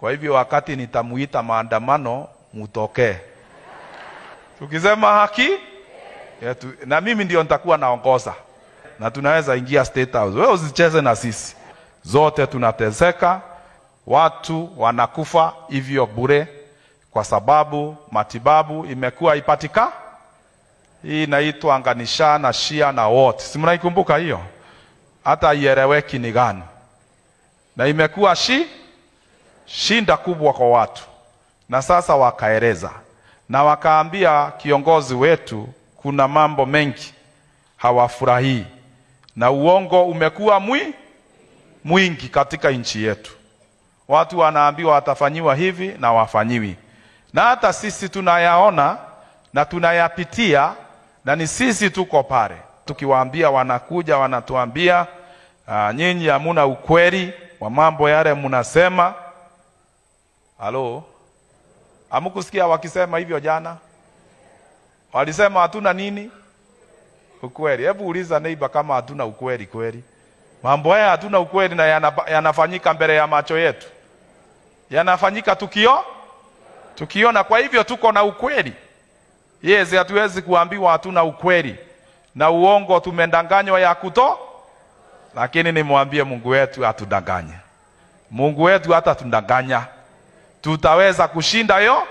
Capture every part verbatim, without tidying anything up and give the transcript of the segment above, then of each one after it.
Kwa hivyo wakati nitamuita maandamano, mutoke. Tukisema haki yetu, na mimi ndio nitakuwa naongoza. Na tunaweza ingia State House. Wewe usicheze na sisi. Zote tunateseka, watu wanakufa hivyo bure kwa sababu matibabu imekuwa ipatika. Hii inaitwa anganishana shia na wote. Si mnaikumbuka hiyo? Hata ieleweki ni gani. Na imekuwa shi shinda kubwa kwa watu. Na sasa wakaeleza na wakaambia kiongozi wetu kuna mambo mengi hawafurahii, na uongo umekuwa mwi mwingi katika nchi yetu. Watu wanaambiwa watafanyiwa hivi na wafanyiwi. Na hata sisi tunayaona na tunayapitia, na ni sisi tuko pale. Tukiwaambia wanakuja wanatuambia uh, nyinyi hamuna ukweli wa mambo yale mnasema. Halo? Hamkusikia wakisema hivyo jana? Walisema hatuna nini? Ukweli. Hebu uliza neighbor kama hatuna ukweli kweli. Mambo haya hatuna ukweli, na yanafanyika mbele ya macho yetu. Yanafanyika tukio? Tukiona. Kwa hivyo tuko na ukweli. Yes, hatuwezi kuambiwa hatuna ukweli. Na uongo tumendanganywa ya kuto. Lakini nimwambie Mungu wetu atudanganye. Mungu wetu hata tundanganya. Tutaweza kushinda yo?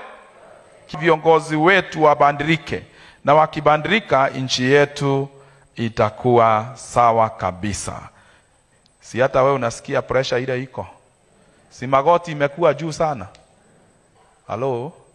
Viongozi wetu wabadilike. Na wakibadilika nchi yetu itakuwa sawa kabisa. Si hata wewe unasikia pressure ile iko? Si magoti imekuwa juu sana? Halo?